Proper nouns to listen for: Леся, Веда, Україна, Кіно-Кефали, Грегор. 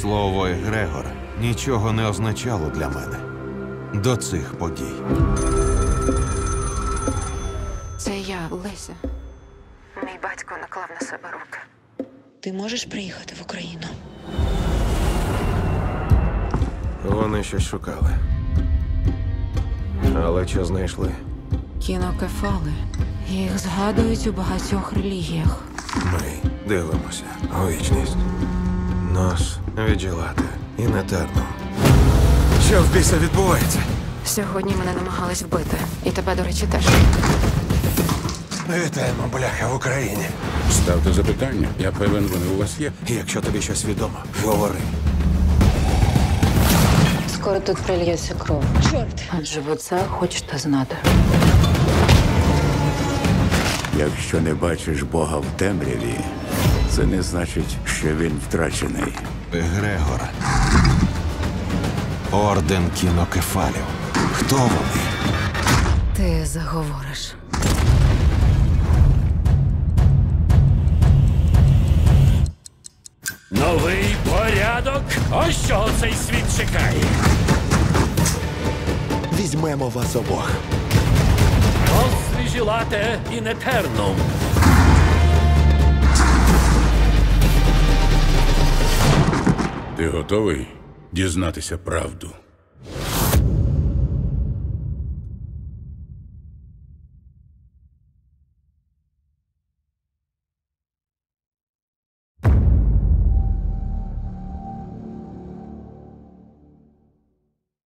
Слово Грегор нічого не означало для мене до цих подій. Це я, Леся. Мій батько наклав на себе руки. Ти можеш приїхати в Україну? Вони щось шукали. Але що знайшли? Кіно-Кефали. Їх згадують у багатьох релігіях. Ми дивимося Гогичність. Нас відділати і на терну. Що в біса відбувається? Сьогодні мене намагались вбити. І тебе, до речі, теж. Вітаємо, бляха, в Україні. Ставте запитання. Я певен, вони у вас є. І якщо тобі щось відомо, говори. Скоро тут прольється кров. Чорт! Адже ви це хочете знати. Якщо не бачиш Бога в темряві, це не значить, що він втрачений. Грегор. Орден Кино-Кефалів. Хто вони? Ти заговориш. Новий порядок? Ось чого цей світ чекає. Візьмемо вас обох. Освіжилате і нетерном. Ти готовий дізнатися правду?